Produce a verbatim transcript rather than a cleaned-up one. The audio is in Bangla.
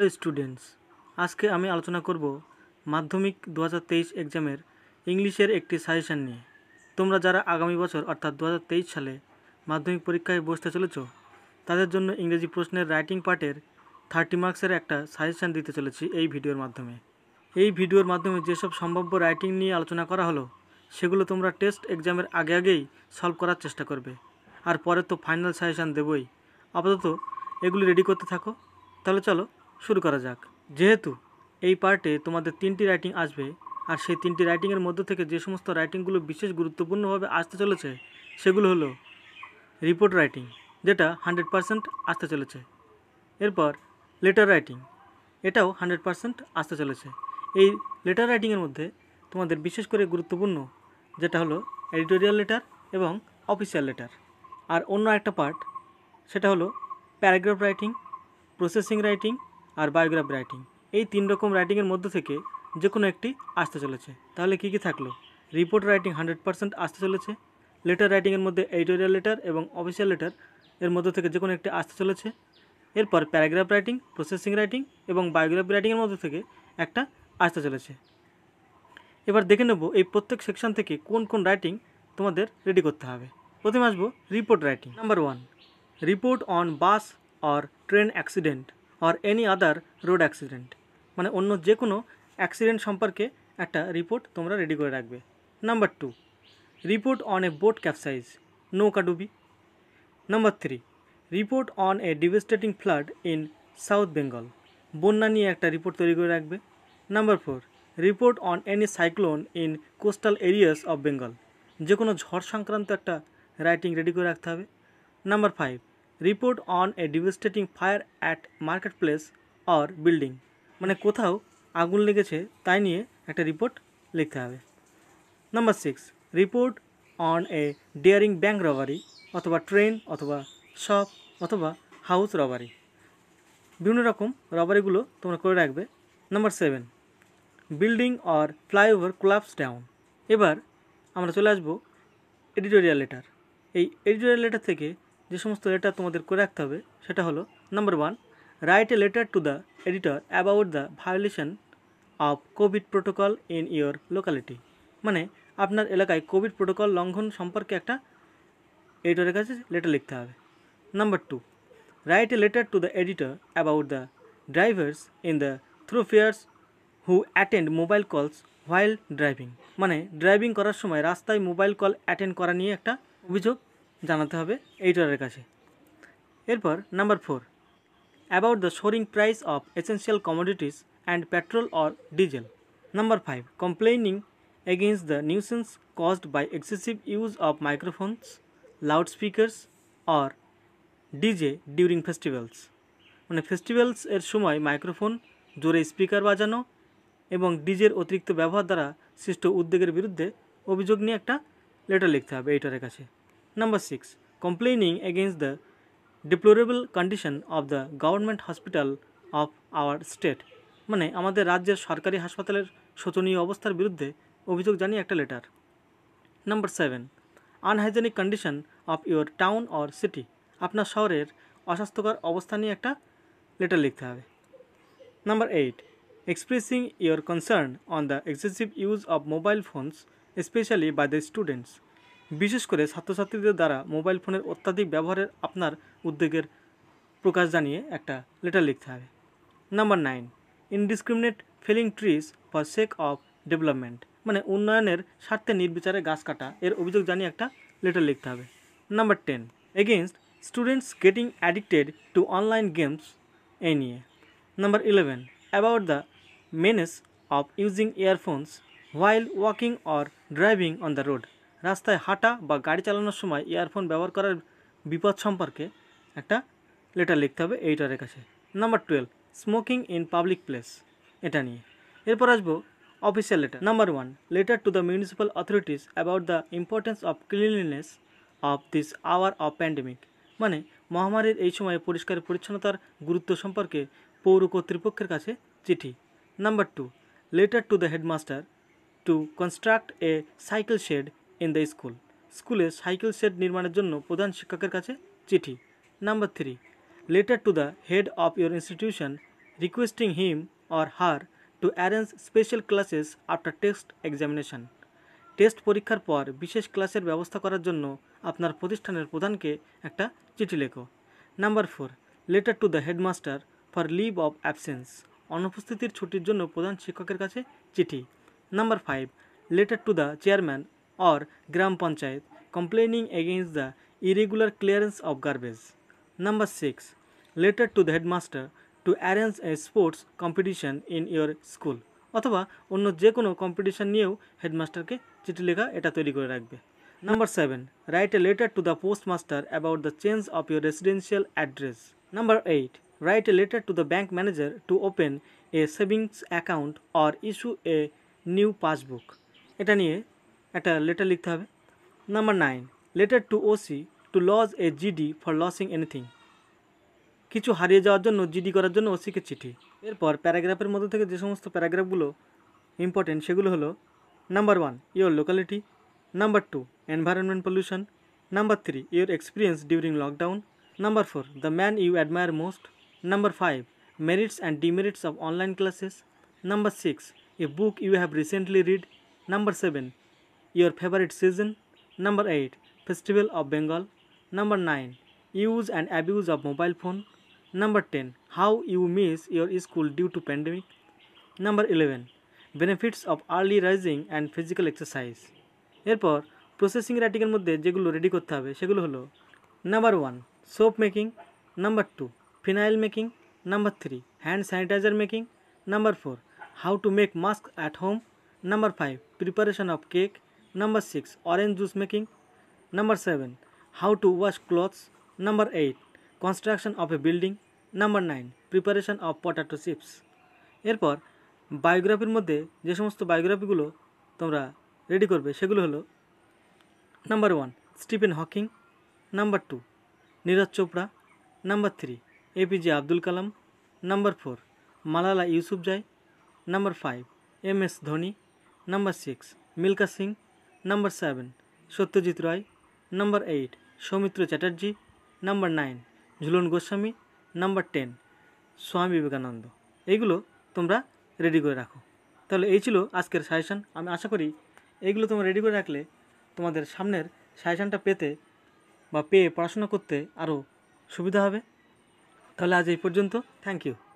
হ্যালো স্টুডেন্টস, আজকে আমি আলোচনা করব মাধ্যমিক দু হাজার তেইশ এক্সামের ইংলিশের একটি সাজেশান নিয়ে। তোমরা যারা আগামী বছর অর্থাৎ দু হাজার তেইশ সালে মাধ্যমিক পরীক্ষায় বসতে চলেছ, তাদের জন্য ইংরেজি প্রশ্নের রাইটিং পার্টের থার্টি মার্কসের একটা সাজেশান দিতে চলেছি এই ভিডিওর মাধ্যমে। এই ভিডিওর মাধ্যমে যেসব সম্ভাব্য রাইটিং নিয়ে আলোচনা করা হলো সেগুলো তোমরা টেস্ট এক্সামের আগে আগেই সলভ করার চেষ্টা করবে, আর পরে তো ফাইনাল সাজেশান দেবই। আপাতত এগুলি রেডি করতে থাকো। তাহলে চলো শুরু করা যাক। যেহেতু এই পার্টে তোমাদের তিনটি রাইটিং আসবে, আর সেই তিনটি রাইটিংয়ের মধ্য থেকে যে সমস্ত রাইটিংগুলো বিশেষ গুরুত্বপূর্ণভাবে আসতে চলেছে সেগুলো হলো রিপোর্ট রাইটিং, যেটা হান্ড্রেড পারসেন্ট আসতে চলেছে। এরপর লেটার রাইটিং, এটাও হান্ড্রেড পারসেন্ট আসতে চলেছে। এই লেটার রাইটিংয়ের মধ্যে তোমাদের বিশেষ করে গুরুত্বপূর্ণ যেটা হলো এডিটোরিয়াল লেটার এবং অফিসিয়াল লেটার। আর অন্য একটা পার্ট সেটা হলো প্যারাগ্রাফ রাইটিং, প্রসেসিং রাইটিং আর বায়োগ্রাফ রাইটিং। এই তিন রকম রাইটিংয়ের মধ্যে থেকে যে কোনো একটি আসতে চলেছে। তাহলে কি কি থাকলো? রিপোর্ট রাইটিং হান্ড্রেড পারসেন্ট আসতে চলেছে, লেটার রাইটিংয়ের মধ্যে এডিটোরিয়াল লেটার এবং অফিসিয়াল লেটার এর মধ্যে থেকে যে কোনো একটি আসতে চলেছে। এরপর প্যারাগ্রাফ রাইটিং, প্রসেসিং রাইটিং এবং বায়োগ্রাফ রাইটিংয়ের মধ্যে থেকে একটা আসতে চলেছে। এবার দেখে নেব এই প্রত্যেক সেকশন থেকে কোন কোন রাইটিং তোমাদের রেডি করতে হবে। প্রথমে আসবো report writing. Number one, report on bus or train accident আর এনি আদার রোড অ্যাক্সিডেন্ট, মানে অন্য যে কোনো অ্যাক্সিডেন্ট সম্পর্কে একটা রিপোর্ট তোমরা রেডি করে রাখবে। Number two, report on a boat capsize, নৌকা ডুবি। Number three, report on a devastating flood in south Bengal, বন্যা নিয়ে একটা রিপোর্ট তৈরি করে রাখবে। Number four, report on any cyclone in coastal areas of Bengal, যে কোনো ঝড় সংক্রান্ত একটা রাইটিং রেডি করে রাখতে হবে। Number five, report on a devastating fire at market place or building, মানে কোথাও আগুন লেগেছে তাই নিয়ে একটা রিপোর্ট লিখতে হবে। Number six, report on a daring bank robbery অথবা ট্রেন অথবা শপ অথবা হাউস রবারি, বিভিন্ন রকম রবারিগুলো তোমরা করে রাখবে। Number seven, building or flyover collapse down. এবার আমরা চলে আসবো এডিটোরিয়াল লেটার। এই এডিটোরিয়াল লেটার থেকে যে সমস্ত লেটার তোমাদের করে রাখতে হবে সেটা হলো number one, write a letter to the editor about the violation of Covid protocol in your locality, মানে আপনার এলাকায় কোভিড প্রোটোকল লঙ্ঘন সম্পর্কে একটা এডিটরের কাছে লেটার লিখতে হবে। Number two, write a letter to the editor about the drivers in the thoroughfares who attend mobile calls while driving, মানে ড্রাইভিং করার সময় রাস্তায় মোবাইল কল অ্যাটেন্ড করা নিয়ে একটা অভিযোগ জানাতে হবে এডিটরের কাছে। এরপর number four, about the soaring price of essential commodities and petrol or diesel. Number five, complaining against the nuisance caused by excessive use of microphones, loud speakers or DJ during festivals, মানে ফেস্টিভ্যালস এর সময় মাইক্রোফোন, জোরে স্পিকার বাজানো এবং ডিজের অতিরিক্ত ব্যবহার দ্বারা সৃষ্ট উদ্বেগের বিরুদ্ধে অভিযোগ নিয়ে একটা লেটার লিখতে হবে এডিটরের কাছে। Number six, complaining against the deplorable condition of the government hospital of our state, মানে আমাদের রাজ্যের সরকারি হাসপাতালের শোচনীয় অবস্থার বিরুদ্ধে অভিযোগ জানিয়ে একটা letter. Number seven, unhygienic condition of your town or city, আপনার শহরের অস্বাস্থ্যকর অবস্থা নিয়ে একটা লেটার লিখতে হবে। Number eight, expressing your concern on the excessive use of mobile phones, especially by the students, বিশেষ করে ছাত্রছাত্রীদের দ্বারা মোবাইল ফোনের অত্যাধিক ব্যবহারের আপনার উদ্বেগের প্রকাশ জানিয়ে একটা লেটার লিখতে হবে। Number nine, indiscriminate felling trees for sake of development, মানে উন্নয়নের স্বার্থে নির্বিচারে গাছ কাটা এর অভিযোগ জানিয়ে একটা লেটার লিখতে হবে। Number ten, against students getting addicted to online games, এই নিয়ে। Number eleven, about the menace of using earphones while walking or driving on the road, রাস্তায় হাঁটা বা গাড়ি চালানোর সময় ইয়ারফোন ব্যবহার করার বিপদ সম্পর্কে একটা লেটার লিখতে হবে এডিটরের কাছে। Number twelve, smoking in public place, এটা নিয়ে। এরপর আসবো official letter. Number one, letter to the municipal authorities about the importance of cleanliness of this hour of pandemic, মানে মহামারীর এই সময়ে পরিষ্কার পরিচ্ছন্নতার গুরুত্ব সম্পর্কে পৌর কর্তৃপক্ষের কাছে চিঠি। Number two, letter to the headmaster to construct a cycle shed in the school, স্কুলে সাইকেল শেড নির্মাণের জন্য প্রধান শিক্ষকের কাছে চিঠি। Number three, letter to the head of your institution requesting him or her to arrange special classes after test examination. Test পরীক্ষার পর বিশেষ ক্লাসের ব্যবস্থা করার জন্য আপনার প্রতিষ্ঠানের প্রধানকে একটা চিঠি লেখো। Number four, letter to the headmaster for leave of absence, অনুপস্থিতির ছুটির জন্য প্রধান শিক্ষকের কাছে চিঠি। Number five, letter to the chairman or gram panchayat complaining against the irregular clearance of garbage. Number six, letter to the headmaster to arrange a sports competition in your school, অথবা অন্য যে কোনো কম্পিটিশন নিয়েও হেডমাস্টারকে চিঠি লেখা এটা তৈরি করে রাখবে। Number seven, write a letter to the post master about the change of your residential address. Number eight, write a letter to the bank manager to open a savings account or issue a new passbook, এটা নিয়ে একটা লেটার লিখতে হবে। Number nine, letter to OC to lodge a GD for losing anything, কিছু হারিয়ে যাওয়ার জন্য জিডি করার জন্য ওসিকে চিঠি। এরপর প্যারাগ্রাফের মধ্যে থেকে যে সমস্ত প্যারাগ্রাফগুলো ইম্পর্টেন্ট সেগুলো হলো number one your locality, number two environment pollution, number three your experience during lockdown, number four the man you admire most, number five merits and demerits of online classes, number six a book you have recently read, number seven your favourite season, number eight festival of Bengal, number nine use and abuse of mobile phone, number ten how you miss your school due to pandemic, number eleven benefits of early rising and physical exercise. এরপর প্রসেসিং রাইটিংয়ের মধ্যে যেগুলো রেডি করতে হবে সেগুলো হলো number one soap making, number two phenyl making, number three hand sanitiser making, number four how to make mask at home, number five preparation of cake, number six orange juice making, number seven how to wash clothes, number eight construction of a building, number nine preparation of potato chips. এরপর বায়োগ্রাফির মধ্যে যে সমস্ত বায়োগ্রাফিগুলো তোমরা রেডি করবে সেগুলো হলো number one Stephen Hawking, number two Neeraj Chopra, number three APJ Abdul Kalam, number four Malala Yousafzai, number five M S Dhoni, number six Milkha Singh, number seven Satyajit Ray, number eight Soumitra Chatterjee, number nine Jhulan Goswami, number ten Swami Vivekananda. এইগুলো তোমরা রেডি করে রাখো। তাহলে এই ছিল আজকের সাজেশান। আমি আশা করি এইগুলো তোমরা রেডি করে রাখলে তোমাদের সামনের সাজেশানটা পেতে বা পেয়ে পড়াশোনা করতে আরও সুবিধা হবে। তাহলে আজ এই পর্যন্ত, থ্যাংক ইউ।